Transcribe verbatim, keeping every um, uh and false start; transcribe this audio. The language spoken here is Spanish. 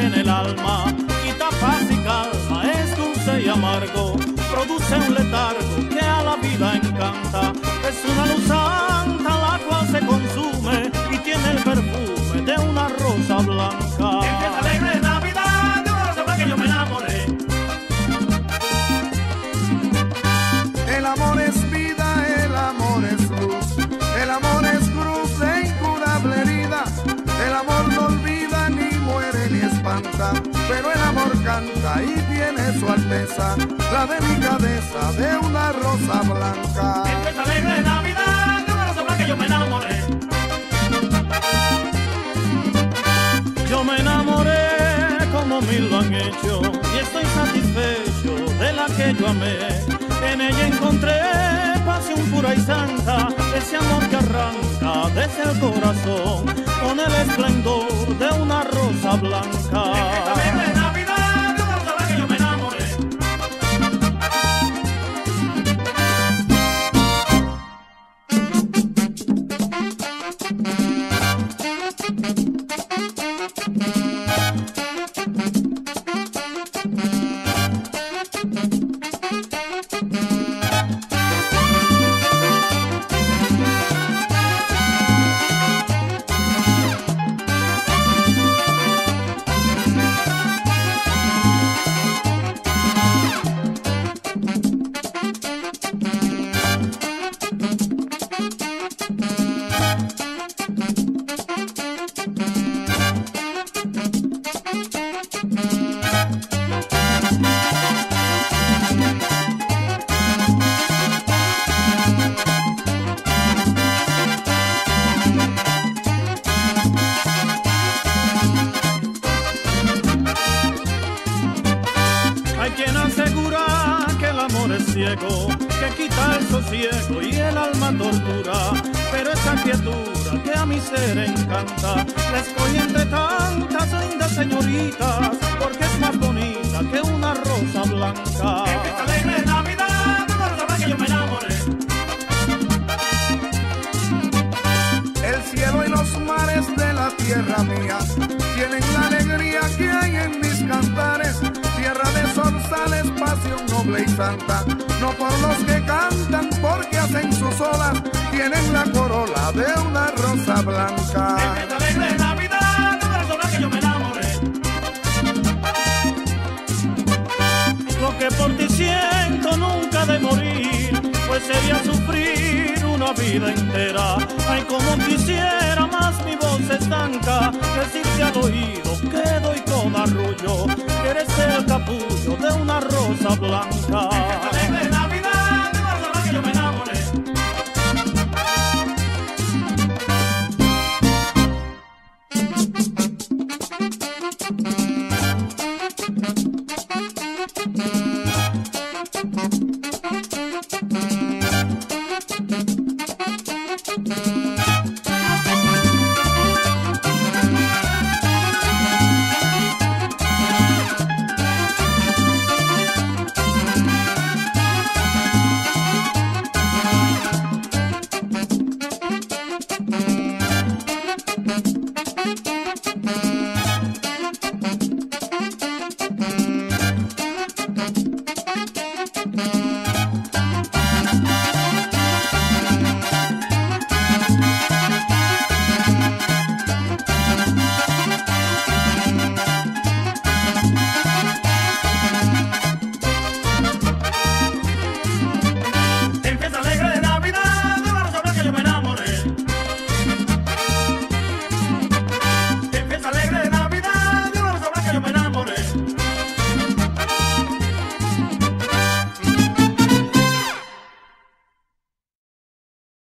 que en el alma quita paz y calma, es dulce y amargo, produce un letargo que a la vida encanta. Es una luz santa la cual se consume y tiene el perfume de una rosa blanca. Empieza alegre Navidad, de una rosa blanca yo me enamoré. El amor es vida, el amor es luz, el amor es cruz e incurable herida. El amor no olvida, ni muere, ni espanta, pero el amor canta y tiene su alteza, la delicadeza de una rosa blanca. Empieza alegre Navidad, de una rosa blanca yo me enamoré. Yo me enamoré como mil lo han hecho, y estoy satisfecho de la que yo amé. En ella encontré pasión pura y santa, ese amor que arranca desde el corazón con el esplendor de una rosa blanca. Esta alegre Navidad, de una rosa blanca yo me enamoré. Que quita el sosiego y el alma tortura, pero esa criatura que a mi ser encanta, la escogí entre tantas lindas señoritas, porque es más bonita que una rosa blanca. Esta alegre Navidad, de una rosa blanca yo me enamoré. El cielo y los mares de la tierra mía tienen la alegría que hay en mis cantares. Tierra de zorzales, pasión noble y santa, no por los que cantan, porque hacen sus olas, tienen la corola de una rosa blanca. Esta alegre Navidad, de una rosa blanca yo me enamoré. Lo que por ti siento nunca de morir, pues sería sufrir una vida entera. Ay, como quisiera, más mi voz estanca, decirte al oído que doy con arrullo, que eres el capullo de una rosa blanca.